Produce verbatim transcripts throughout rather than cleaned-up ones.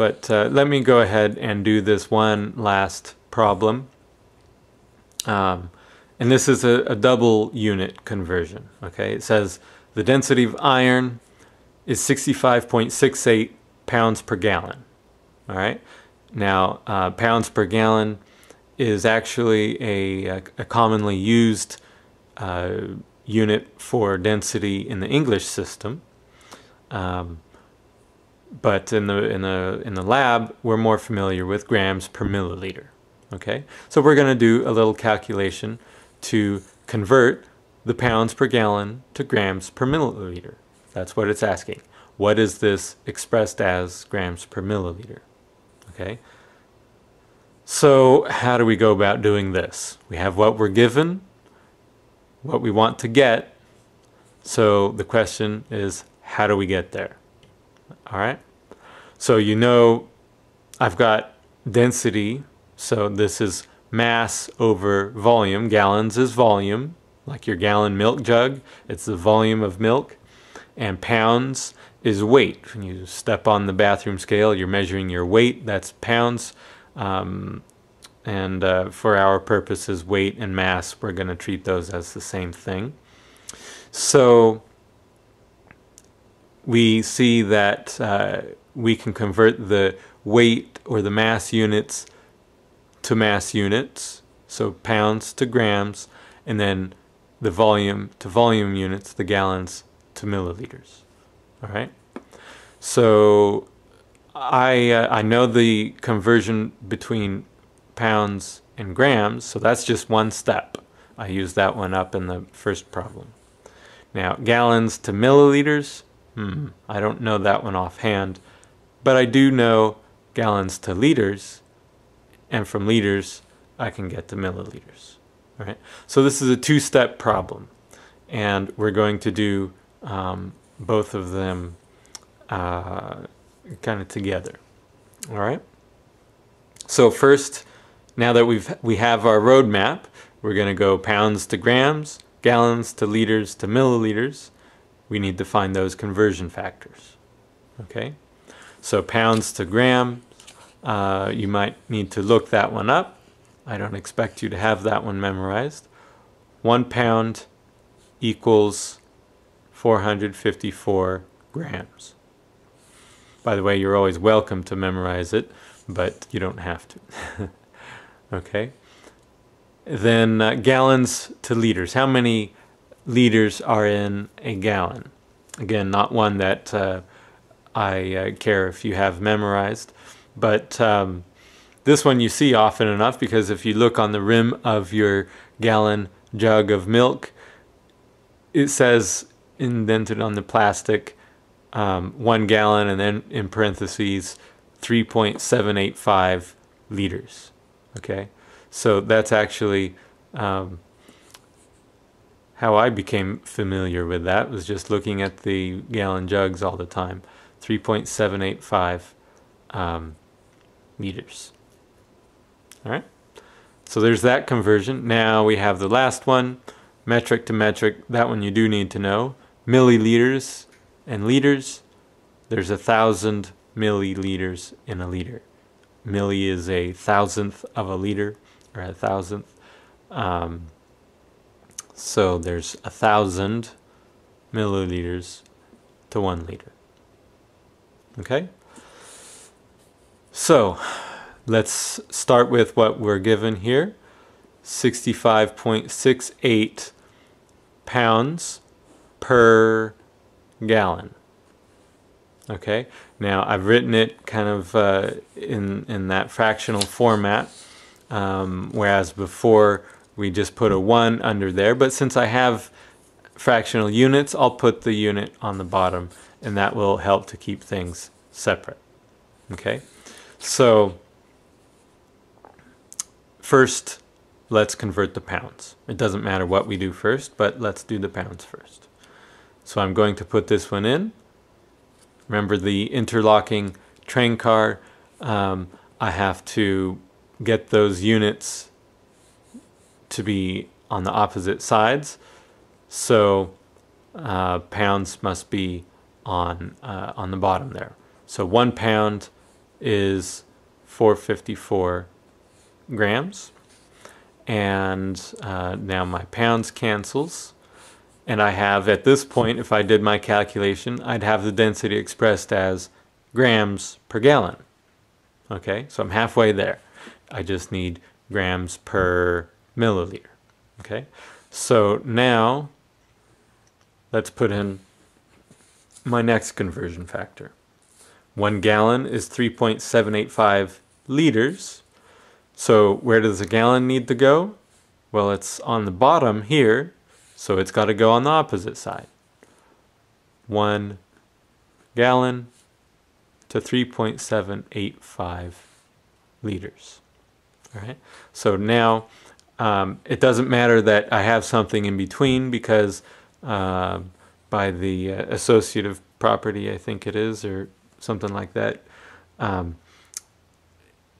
But uh, let me go ahead and do this one last problem. Um, and this is a, a double unit conversion. Okay, it says the density of iron is sixty-five point six eight pounds per gallon. All right, now uh, pounds per gallon is actually a, a commonly used uh, unit for density in the English system. Um, but in the, in, the, in the lab, we're more familiar with grams per milliliter. Okay, so we're going to do a little calculation to convert the pounds per gallon to grams per milliliter. That's what it's asking. What is this expressed as grams per milliliter? Okay, so how do we go about doing this? We have what we're given, what we want to get. So the question is, how do we get there? All right, so you know I've got density. So this is mass over volume. Gallons is volume, like your gallon milk jug. It's the volume of milk. And pounds is weight. When you step on the bathroom scale, you're measuring your weight. That's pounds. Um, and uh, for our purposes, weight and mass, we're going to treat those as the same thing. So we see that uh, we can convert the weight or the mass units to mass units, so pounds to grams, and then the volume to volume units, the gallons to milliliters. All right, so I uh, I know the conversion between pounds and grams, so that's just one step. I used that one up in the first problem. Now gallons to milliliters, hmm, I don't know that one offhand, but I do know gallons to liters. And from liters, I can get to milliliters. All right. So this is a two-step problem, and we're going to do um, both of them uh, kind of together. All right. So first, now that we've we have our roadmap, we're going to go pounds to grams, gallons to liters to milliliters. We need to find those conversion factors. Okay. So pounds to gram. Uh, you might need to look that one up. I don't expect you to have that one memorized. One pound equals four hundred fifty-four grams. By the way, you're always welcome to memorize it, but you don't have to. Okay. Then uh, gallons to liters. How many liters are in a gallon? Again, not one that uh, I uh, care if you have memorized. But um, this one you see often enough, because if you look on the rim of your gallon jug of milk, it says indented on the plastic, um, one gallon, and then in parentheses, three point seven eight five liters. Okay, so that's actually um, how I became familiar with that, was just looking at the gallon jugs all the time, three point seven eight five um, liters. All right, so there's that conversion. Now we have the last one, metric to metric. That one you do need to know. Milliliters and liters. There's a thousand milliliters in a liter. Milli is a thousandth of a liter, or a thousandth. Um, so there's a thousand milliliters to one liter. Okay. So let's start with what we're given here, sixty-five point six eight pounds per gallon. Okay, now I've written it kind of uh, in, in that fractional format, um, whereas before we just put a one under there, but since I have fractional units, I'll put the unit on the bottom, and that will help to keep things separate. Okay. So first, let's convert the pounds. It doesn't matter what we do first, but let's do the pounds first. So I'm going to put this one in. Remember the interlocking train car. Um, I have to get those units to be on the opposite sides. So uh, pounds must be on, uh, on the bottom there. So one pound is four hundred fifty-four grams, and uh, now my pounds cancels, and I have, at this point, if I did my calculation, I'd have the density expressed as grams per gallon. Okay, so I'm halfway there. I just need grams per milliliter. Okay, so now let's put in my next conversion factor. One gallon is three point seven eight five liters. So where does a gallon need to go? Well, it's on the bottom here, so it's got to go on the opposite side. One gallon to three point seven eight five liters. All right. So now um, it doesn't matter that I have something in between, because uh, by the uh, associative property, I think it is, or something like that, um,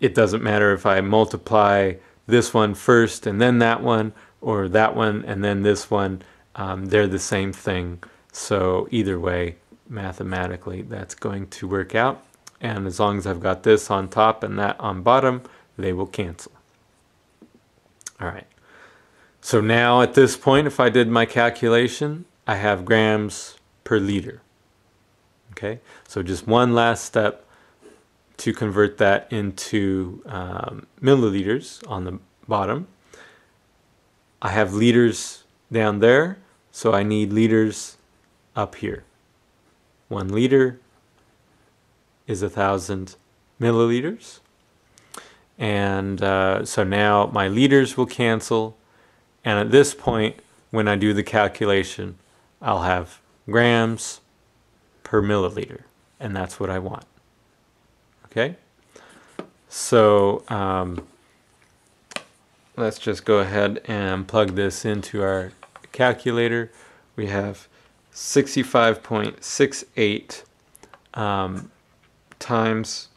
it doesn't matter if I multiply this one first and then that one, or that one and then this one. Um, they're the same thing, so either way, mathematically, that's going to work out, and as long as I've got this on top and that on bottom, they will cancel. All right, so now at this point, if I did my calculation, I have grams per liter. Okay, so just one last step to convert that into um, milliliters on the bottom. I have liters down there, so I need liters up here. One liter is a thousand milliliters. And uh, so now my liters will cancel. And at this point, when I do the calculation, I'll have grams per milliliter, and that's what I want. Okay, so um, let's just go ahead and plug this into our calculator. We have sixty-five point six eight um, times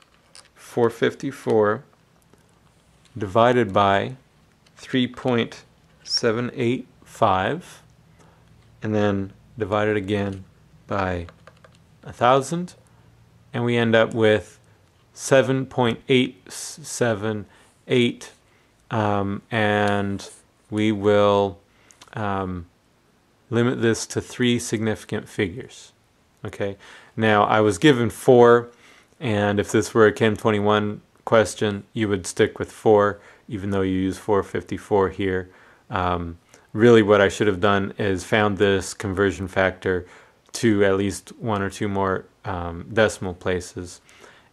four hundred fifty-four divided by three point seven eight five, and then divided again by a thousand, and we end up with seven point eight seven eight, um, and we will um, limit this to three significant figures. Okay, now I was given four, and if this were a Chem twenty-one question, you would stick with four, even though you use four hundred fifty-four here. Um, really what I should have done is found this conversion factor to at least one or two more um, decimal places,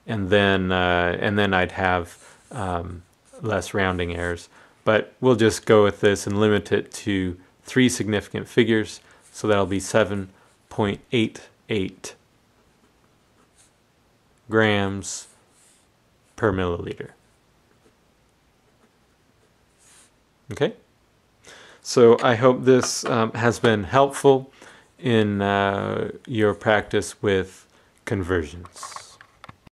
and then uh, and then I'd have um, less rounding errors. But we'll just go with this and limit it to three significant figures, so that'll be seven point eight eight grams per milliliter. Okay, so I hope this um, has been helpful in uh, your practice with conversions.